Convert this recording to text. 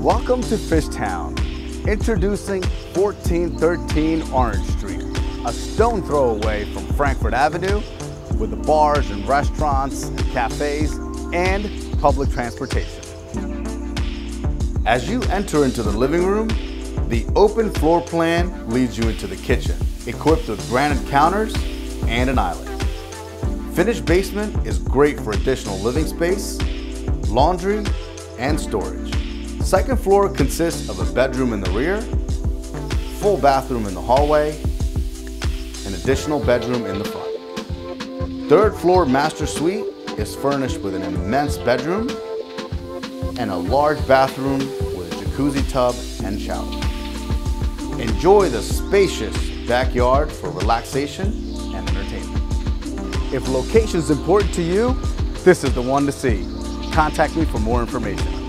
Welcome to Fishtown. Introducing 1413 Orange St, a stone throw away from Frankford Avenue, with the bars and restaurants and cafes and public transportation. As you enter into the living room, the open floor plan leads you into the kitchen, equipped with granite counters and an island. Finished basement is great for additional living space, laundry, and storage. Second floor consists of a bedroom in the rear, full bathroom in the hallway, an additional bedroom in the front. Third floor master suite is furnished with an immense bedroom and a large bathroom with a jacuzzi tub and shower. Enjoy the spacious backyard for relaxation and entertainment. If location is important to you, this is the one to see. Contact me for more information.